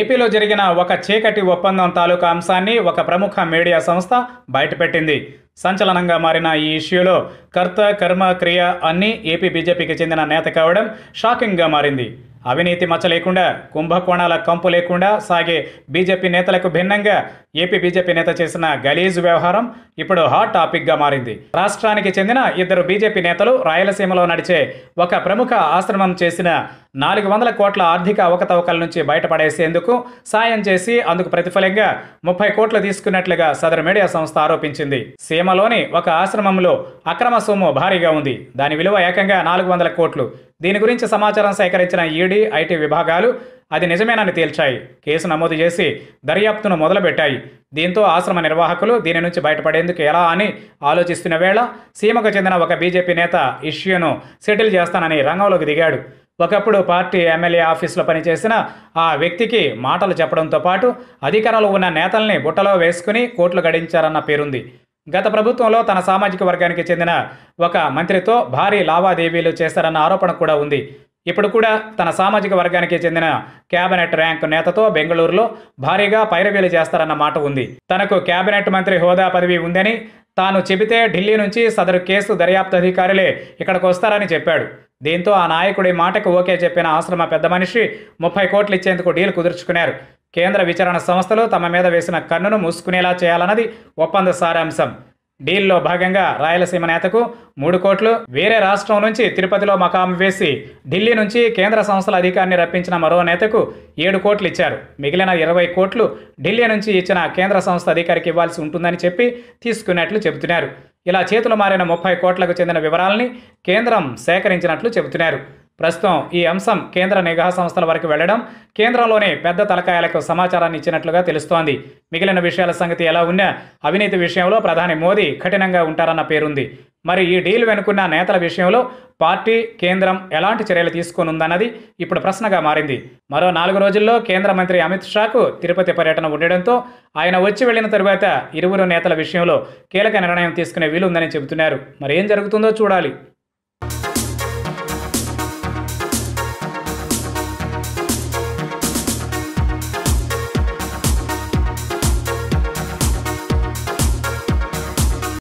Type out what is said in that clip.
ఏపీలో జరిగిన ఒక చీకటి ఒప్పందం తాలూకా అంశాన్ని ఒక ప్రముఖ మీడియా సంస్థ బయటపెట్టింది. సంచలనంగా మారిన ఈ ఇష్యూలో కర్త, కర్మ, క్రియ అన్నీ ఏపీ బీజేపీకి చెందిన నేత కావడం షాకింగ్గా మారింది. అవినీతి మచ్చ లేకుండా, కుంభకోణాల కంపు లేకుండా సాగే బీజేపీ నేతలకు భిన్నంగా ఏపీ బీజేపీ నేత చేసిన గలీజు వ్యవహారం ఇప్పుడు హాట్ టాపిక్గా మారింది. రాష్ట్రానికి చెందిన ఇద్దరు బీజేపీ నేతలు రాయలసీమలో నడిచే ఒక ప్రముఖ ఆశ్రమం చేసిన 400 కోట్ల ఆర్థిక అవకతవకల నుంచి బయటపడేసేందుకు సాయం చేసి అందుకు ప్రతిఫలంగా 30 కోట్లు తీసుకున్నట్లుగా సదరు మీడియా సంస్థ ఆరోపించింది. సీమలోని ఒక ఆశ్రమంలో అక్రమ సొమ్ము భారీగా ఉంది. దాని విలువ ఏకంగా 400 కోట్లు. దీని గురించి సమాచారం సేకరించిన ఈడీ, ఐటీ విభాగాలు అది నిజమేనని తేల్చాయి. కేసు నమోదు చేసి దర్యాప్తును మొదలుపెట్టాయి. దీంతో ఆశ్రమ నిర్వాహకులు దీని నుంచి బయటపడేందుకు ఎలా అని ఆలోచిస్తున్న వేళ సీమకు చెందిన ఒక బీజేపీ నేత ఇష్యూను సెటిల్ చేస్తానని రంగంలోకి దిగాడు. ఒకప్పుడు పార్టీ ఎమ్మెల్యే ఆఫీసులో పనిచేసిన ఆ వ్యక్తికి మాటలు చెప్పడంతో పాటు అధికారంలో ఉన్న నేతల్ని బుట్టలో వేసుకుని కోట్లు గడించారన్న పేరుంది. గత ప్రభుత్వంలో తన సామాజిక వర్గానికి చెందిన ఒక మంత్రితో భారీ లావాదేవీలు చేశారన్న ఆరోపణ కూడా ఉంది. ఇప్పుడు కూడా తన సామాజిక వర్గానికి చెందిన క్యాబినెట్ ర్యాంకు నేతతో బెంగళూరులో భారీగా పైరవీలు చేస్తారన్న మాట ఉంది. తనకు క్యాబినెట్ మంత్రి హోదా పదవి ఉందని తాను చెబితే ఢిల్లీ నుంచి సదరు కేసు దర్యాప్తు అధికారులే ఇక్కడికి వస్తారని చెప్పాడు. దీంతో ఆ నాయకుడి మాటకు ఓకే చెప్పిన ఆశ్రమ పెద్ద మనిషి 30 కోట్లు ఇచ్చేందుకు డీల్ కుదుర్చుకున్నారు. కేంద్ర విచారణ సంస్థలు తమ మీద వేసిన కన్నును మూసుకునేలా చేయాలన్నది ఒప్పంద సారాంశం. డీల్లో భాగంగా రాయలసీమ నేతకు 3 కోట్లు, వేరే రాష్ట్రం నుంచి తిరుపతిలో మకాం వేసి ఢిల్లీ నుంచి కేంద్ర సంస్థల అధికారిని రప్పించిన మరో నేతకు 7 కోట్లు ఇచ్చారు. మిగిలిన 20 కోట్లు ఢిల్లీ నుంచి ఇచ్చిన కేంద్ర సంస్థ అధికారికి ఇవ్వాల్సి ఉంటుందని చెప్పి తీసుకున్నట్లు చెబుతున్నారు. ఇలా చేతులు మారిన 30 కోట్లకు చెందిన వివరాలని కేంద్రం సేకరించినట్లు చెబుతున్నారు. ప్రస్తుతం ఈ అంశం కేంద్ర నిఘా సంస్థల వరకు వెళ్లడం కేంద్రంలోనే పెద్ద తలకాయలకు సమాచారాన్ని ఇచ్చినట్లుగా తెలుస్తోంది. మిగిలిన విషయాల సంగతి ఎలా ఉన్నా అవినీతి విషయంలో ప్రధాని మోదీ కఠినంగా ఉంటారన్న పేరుంది. మరి ఈ డీల్ వెనుకున్న నేతల విషయంలో పార్టీ, కేంద్రం ఎలాంటి చర్యలు తీసుకోనుందన్నది ఇప్పుడు ప్రశ్నగా మారింది. మరో 4 రోజుల్లో కేంద్ర మంత్రి అమిత్ షాకు తిరుపతి పర్యటన ఉండడంతో ఆయన వచ్చి వెళ్లిన తరువాత ఇరువురు నేతల విషయంలో కీలక నిర్ణయం తీసుకునే వీలుందని చెబుతున్నారు. మరి ఏం జరుగుతుందో చూడాలి.